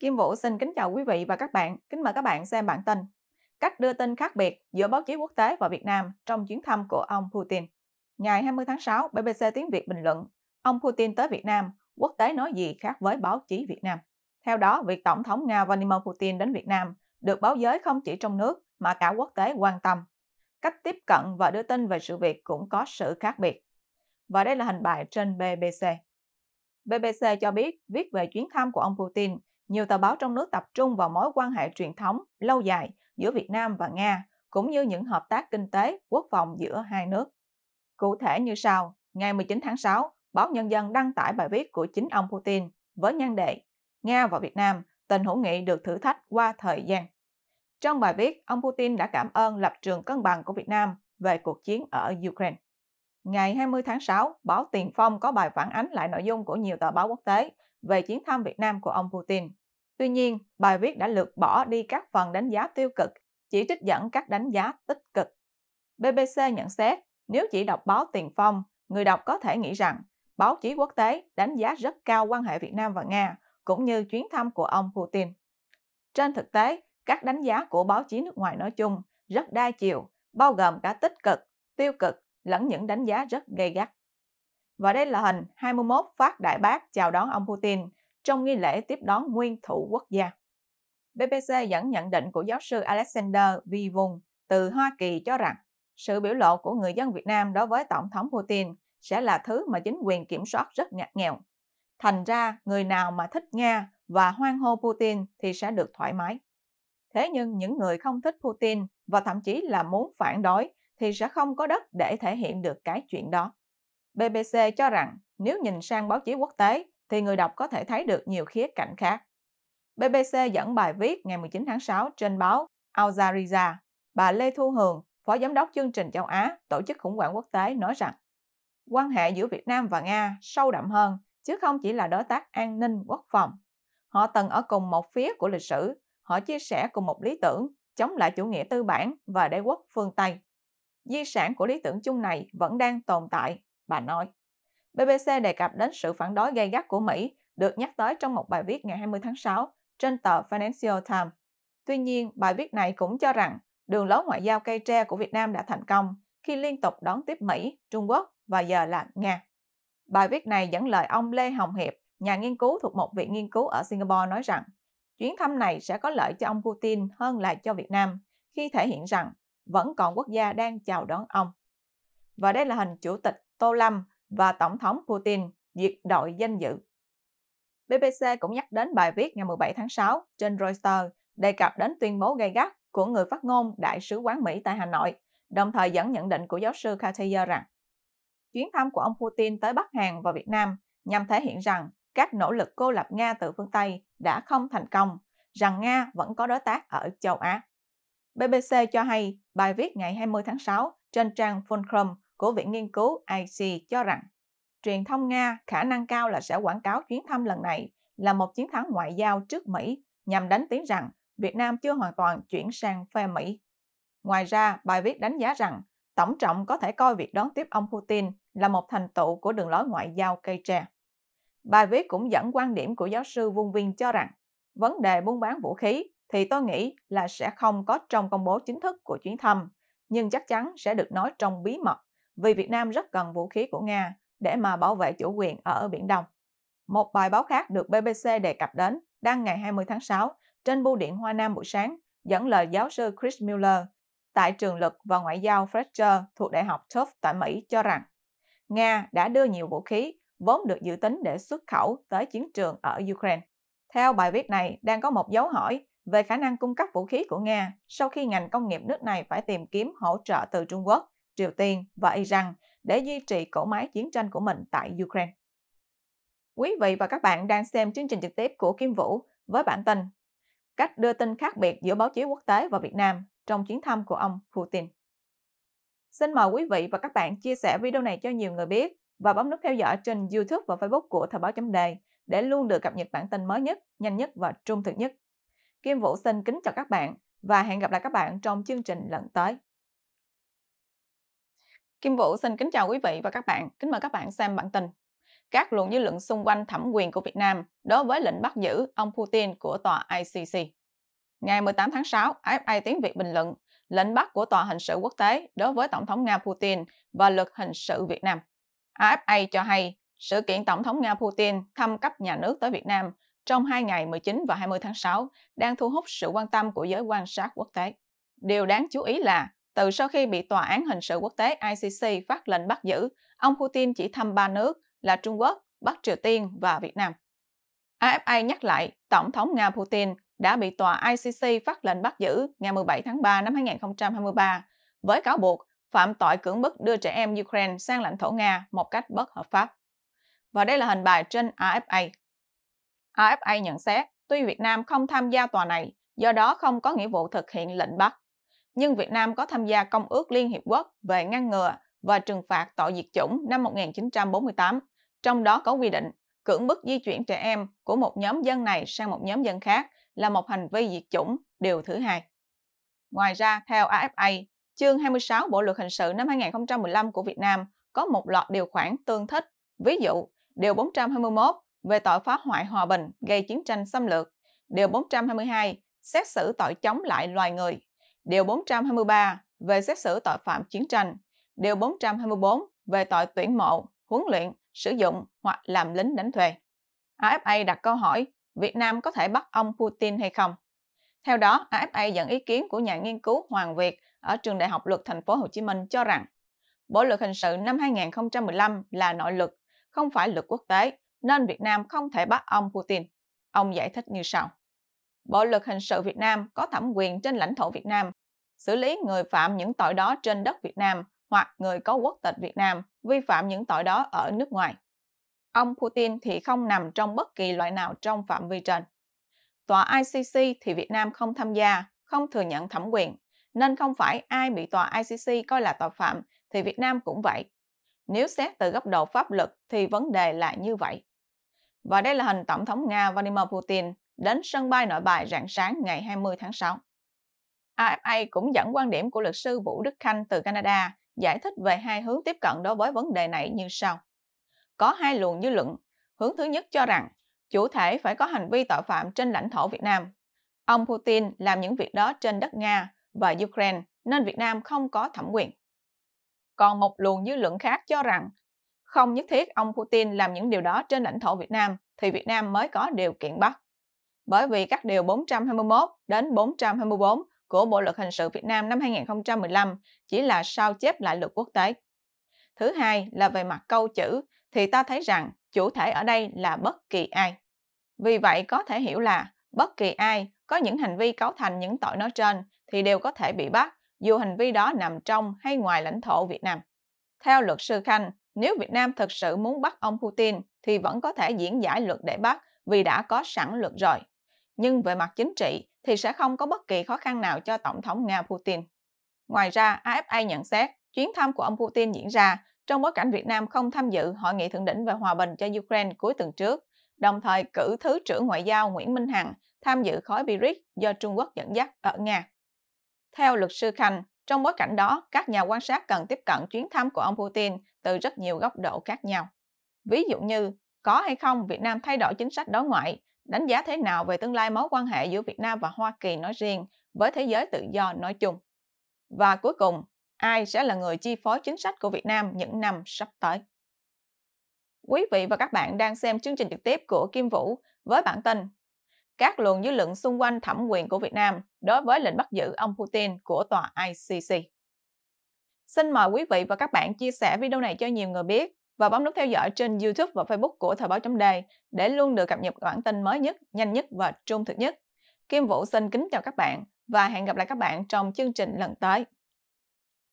Kim Vũ xin kính chào quý vị và các bạn. Kính mời các bạn xem bản tin Cách đưa tin khác biệt giữa báo chí quốc tế và Việt Nam trong chuyến thăm của ông Putin. Ngày 20 tháng 6, BBC Tiếng Việt bình luận ông Putin tới Việt Nam, quốc tế nói gì khác với báo chí Việt Nam. Theo đó, việc Tổng thống Nga Vladimir Putin đến Việt Nam được báo giới không chỉ trong nước mà cả quốc tế quan tâm. Cách tiếp cận và đưa tin về sự việc cũng có sự khác biệt. Và đây là hình bài trên BBC. BBC cho biết, viết về chuyến thăm của ông Putin, nhiều tờ báo trong nước tập trung vào mối quan hệ truyền thống lâu dài giữa Việt Nam và Nga, cũng như những hợp tác kinh tế, quốc phòng giữa hai nước. Cụ thể như sau, ngày 19 tháng 6, báo Nhân dân đăng tải bài viết của chính ông Putin với nhan đề Nga và Việt Nam, tình hữu nghị được thử thách qua thời gian. Trong bài viết, ông Putin đã cảm ơn lập trường cân bằng của Việt Nam về cuộc chiến ở Ukraine. Ngày 20 tháng 6, báo Tiền Phong có bài phản ánh lại nội dung của nhiều tờ báo quốc tế về chuyến thăm Việt Nam của ông Putin. Tuy nhiên, bài viết đã lược bỏ đi các phần đánh giá tiêu cực, chỉ trích dẫn các đánh giá tích cực. BBC nhận xét, nếu chỉ đọc báo Tiền Phong, người đọc có thể nghĩ rằng báo chí quốc tế đánh giá rất cao quan hệ Việt Nam và Nga, cũng như chuyến thăm của ông Putin. Trên thực tế, các đánh giá của báo chí nước ngoài nói chung rất đa chiều, bao gồm cả tích cực, tiêu cực, lẫn những đánh giá rất gay gắt. Và đây là hình 21 phát đại bác chào đón ông Putin trong nghi lễ tiếp đón nguyên thủ quốc gia. BBC dẫn nhận định của giáo sư Alexander Vivon từ Hoa Kỳ cho rằng sự biểu lộ của người dân Việt Nam đối với Tổng thống Putin sẽ là thứ mà chính quyền kiểm soát rất ngặt nghèo. Thành ra, người nào mà thích Nga và hoan hô Putin thì sẽ được thoải mái. Thế nhưng những người không thích Putin và thậm chí là muốn phản đối thì sẽ không có đất để thể hiện được cái chuyện đó. BBC cho rằng nếu nhìn sang báo chí quốc tế thì người đọc có thể thấy được nhiều khía cạnh khác. BBC dẫn bài viết ngày 19 tháng 6 trên báo Al Jazeera, bà Lê Thu Hương, Phó Giám đốc chương trình châu Á, Tổ chức Khủng hoảng quốc tế nói rằng quan hệ giữa Việt Nam và Nga sâu đậm hơn chứ không chỉ là đối tác an ninh quốc phòng. Họ từng ở cùng một phía của lịch sử, họ chia sẻ cùng một lý tưởng chống lại chủ nghĩa tư bản và đế quốc phương Tây. Di sản của lý tưởng chung này vẫn đang tồn tại, bà nói. BBC đề cập đến sự phản đối gay gắt của Mỹ được nhắc tới trong một bài viết ngày 20 tháng 6 trên tờ Financial Times. Tuy nhiên, bài viết này cũng cho rằng đường lối ngoại giao cây tre của Việt Nam đã thành công khi liên tục đón tiếp Mỹ, Trung Quốc và giờ là Nga. Bài viết này dẫn lời ông Lê Hồng Hiệp, nhà nghiên cứu thuộc một viện nghiên cứu ở Singapore nói rằng chuyến thăm này sẽ có lợi cho ông Putin hơn là cho Việt Nam khi thể hiện rằng vẫn còn quốc gia đang chào đón ông. Và đây là hình Chủ tịch Tô Lâm và Tổng thống Putin duyệt đội danh dự. BBC cũng nhắc đến bài viết ngày 17 tháng 6 trên Reuters đề cập đến tuyên bố gay gắt của người phát ngôn Đại sứ quán Mỹ tại Hà Nội, đồng thời dẫn nhận định của giáo sư Cartier rằng chuyến thăm của ông Putin tới Bắc Hàn và Việt Nam nhằm thể hiện rằng các nỗ lực cô lập Nga từ phương Tây đã không thành công, rằng Nga vẫn có đối tác ở châu Á. BBC cho hay bài viết ngày 20 tháng 6 trên trang Fulcrum của Viện Nghiên cứu IC cho rằng truyền thông Nga khả năng cao là sẽ quảng cáo chuyến thăm lần này là một chiến thắng ngoại giao trước Mỹ nhằm đánh tiếng rằng Việt Nam chưa hoàn toàn chuyển sang phe Mỹ. Ngoài ra, bài viết đánh giá rằng tổng trọng có thể coi việc đón tiếp ông Putin là một thành tựu của đường lối ngoại giao cây tre. Bài viết cũng dẫn quan điểm của giáo sư Vuong Viên cho rằng vấn đề buôn bán vũ khí thì tôi nghĩ là sẽ không có trong công bố chính thức của chuyến thăm, nhưng chắc chắn sẽ được nói trong bí mật vì Việt Nam rất cần vũ khí của Nga để mà bảo vệ chủ quyền ở Biển Đông. Một bài báo khác được BBC đề cập đến đăng ngày 20 tháng 6 trên Bưu điện Hoa Nam buổi sáng dẫn lời giáo sư Chris Miller tại trường Luật và Ngoại giao Fletcher thuộc Đại học Tufts tại Mỹ cho rằng Nga đã đưa nhiều vũ khí vốn được dự tính để xuất khẩu tới chiến trường ở Ukraine. Theo bài viết này, đang có một dấu hỏi về khả năng cung cấp vũ khí của Nga sau khi ngành công nghiệp nước này phải tìm kiếm hỗ trợ từ Trung Quốc, Triều Tiên và Iran để duy trì cỗ máy chiến tranh của mình tại Ukraine. Quý vị và các bạn đang xem chương trình trực tiếp của Kim Vũ với bản tin Cách đưa tin khác biệt giữa báo chí quốc tế và Việt Nam trong chuyến thăm của ông Putin. Xin mời quý vị và các bạn chia sẻ video này cho nhiều người biết và bấm nút theo dõi trên YouTube và Facebook của Thời báo chấm đề để luôn được cập nhật bản tin mới nhất, nhanh nhất và trung thực nhất. Kim Vũ xin kính chào các bạn và hẹn gặp lại các bạn trong chương trình lần tới. Kim Vũ xin kính chào quý vị và các bạn. Kính mời các bạn xem bản tin các luận dư luận xung quanh thẩm quyền của Việt Nam đối với lệnh bắt giữ ông Putin của tòa ICC. Ngày 18 tháng 6, AFA tiếng Việt bình luận lệnh bắt của tòa hình sự quốc tế đối với Tổng thống Nga Putin và luật hình sự Việt Nam. AFA cho hay sự kiện Tổng thống Nga Putin thăm cấp nhà nước tới Việt Nam trong 2 ngày 19 và 20 tháng 6 đang thu hút sự quan tâm của giới quan sát quốc tế. Điều đáng chú ý là từ sau khi bị Tòa án Hình sự Quốc tế ICC phát lệnh bắt giữ, ông Putin chỉ thăm 3 nước là Trung Quốc, Bắc Triều Tiên và Việt Nam. AFA nhắc lại, Tổng thống Nga Putin đã bị Tòa ICC phát lệnh bắt giữ ngày 17 tháng 3 năm 2023 với cáo buộc phạm tội cưỡng bức đưa trẻ em Ukraine sang lãnh thổ Nga một cách bất hợp pháp. Và đây là hình bài trên AFA. AFA nhận xét, tuy Việt Nam không tham gia tòa này, do đó không có nghĩa vụ thực hiện lệnh bắt, nhưng Việt Nam có tham gia Công ước Liên Hiệp Quốc về ngăn ngừa và trừng phạt tội diệt chủng năm 1948, trong đó có quy định cưỡng bức di chuyển trẻ em của một nhóm dân này sang một nhóm dân khác là một hành vi diệt chủng, điều thứ hai. Ngoài ra, theo AFA, chương 26 Bộ Luật Hình sự năm 2015 của Việt Nam có một loạt điều khoản tương thích, ví dụ điều 421 về tội phá hoại hòa bình gây chiến tranh xâm lược, điều 422 xét xử tội chống lại loài người, điều 423 về xét xử tội phạm chiến tranh, điều 424 về tội tuyển mộ, huấn luyện, sử dụng hoặc làm lính đánh thuê. AFA đặt câu hỏi Việt Nam có thể bắt ông Putin hay không? Theo đó, AFA dẫn ý kiến của nhà nghiên cứu Hoàng Việt ở Trường Đại học Luật Thành phố Hồ Chí Minh cho rằng Bộ Luật Hình sự năm 2015 là nội luật, không phải luật quốc tế, nên Việt Nam không thể bắt ông Putin. Ông giải thích như sau. Bộ Luật Hình sự Việt Nam có thẩm quyền trên lãnh thổ Việt Nam, xử lý người phạm những tội đó trên đất Việt Nam hoặc người có quốc tịch Việt Nam vi phạm những tội đó ở nước ngoài. Ông Putin thì không nằm trong bất kỳ loại nào trong phạm vi trên. Tòa ICC thì Việt Nam không tham gia, không thừa nhận thẩm quyền, nên không phải ai bị tòa ICC coi là tội phạm thì Việt Nam cũng vậy. Nếu xét từ góc độ pháp luật thì vấn đề là như vậy. Và đây là hình Tổng thống Nga Vladimir Putin đến sân bay Nội Bài rạng sáng ngày 20 tháng 6. AFA cũng dẫn quan điểm của luật sư Vũ Đức Khanh từ Canada giải thích về hai hướng tiếp cận đối với vấn đề này như sau. Có hai luồng dư luận, hướng thứ nhất cho rằng chủ thể phải có hành vi tội phạm trên lãnh thổ Việt Nam. Ông Putin làm những việc đó trên đất Nga và Ukraine nên Việt Nam không có thẩm quyền. Còn một luồng dư luận khác cho rằng không nhất thiết ông Putin làm những điều đó trên lãnh thổ Việt Nam thì Việt Nam mới có điều kiện bắt. Bởi vì các điều 421 đến 424 của Bộ Luật Hình sự Việt Nam năm 2015 chỉ là sao chép lại luật quốc tế. Thứ hai là về mặt câu chữ thì ta thấy rằng chủ thể ở đây là bất kỳ ai. Vì vậy có thể hiểu là bất kỳ ai có những hành vi cấu thành những tội nói trên thì đều có thể bị bắt dù hành vi đó nằm trong hay ngoài lãnh thổ Việt Nam. Theo luật sư Khanh, nếu Việt Nam thực sự muốn bắt ông Putin thì vẫn có thể diễn giải luật để bắt vì đã có sẵn luật rồi. Nhưng về mặt chính trị thì sẽ không có bất kỳ khó khăn nào cho Tổng thống Nga Putin. Ngoài ra, AFA nhận xét chuyến thăm của ông Putin diễn ra trong bối cảnh Việt Nam không tham dự Hội nghị thượng đỉnh về hòa bình cho Ukraine cuối tuần trước, đồng thời cử Thứ trưởng Ngoại giao Nguyễn Minh Hằng tham dự khối BRICS do Trung Quốc dẫn dắt ở Nga. Theo luật sư Khanh, trong bối cảnh đó, các nhà quan sát cần tiếp cận chuyến thăm của ông Putin từ rất nhiều góc độ khác nhau. Ví dụ như, có hay không Việt Nam thay đổi chính sách đối ngoại, đánh giá thế nào về tương lai mối quan hệ giữa Việt Nam và Hoa Kỳ nói riêng với thế giới tự do nói chung. Và cuối cùng, ai sẽ là người chi phối chính sách của Việt Nam những năm sắp tới? Quý vị và các bạn đang xem chương trình trực tiếp của Kim Vũ với bản tin các luồng dư luận xung quanh thẩm quyền của Việt Nam đối với lệnh bắt giữ ông Putin của tòa ICC. Xin mời quý vị và các bạn chia sẻ video này cho nhiều người biết và bấm nút theo dõi trên YouTube và Facebook của Thời báo chấm đề để luôn được cập nhật bản tin mới nhất, nhanh nhất và trung thực nhất. Kim Vũ xin kính chào các bạn và hẹn gặp lại các bạn trong chương trình lần tới.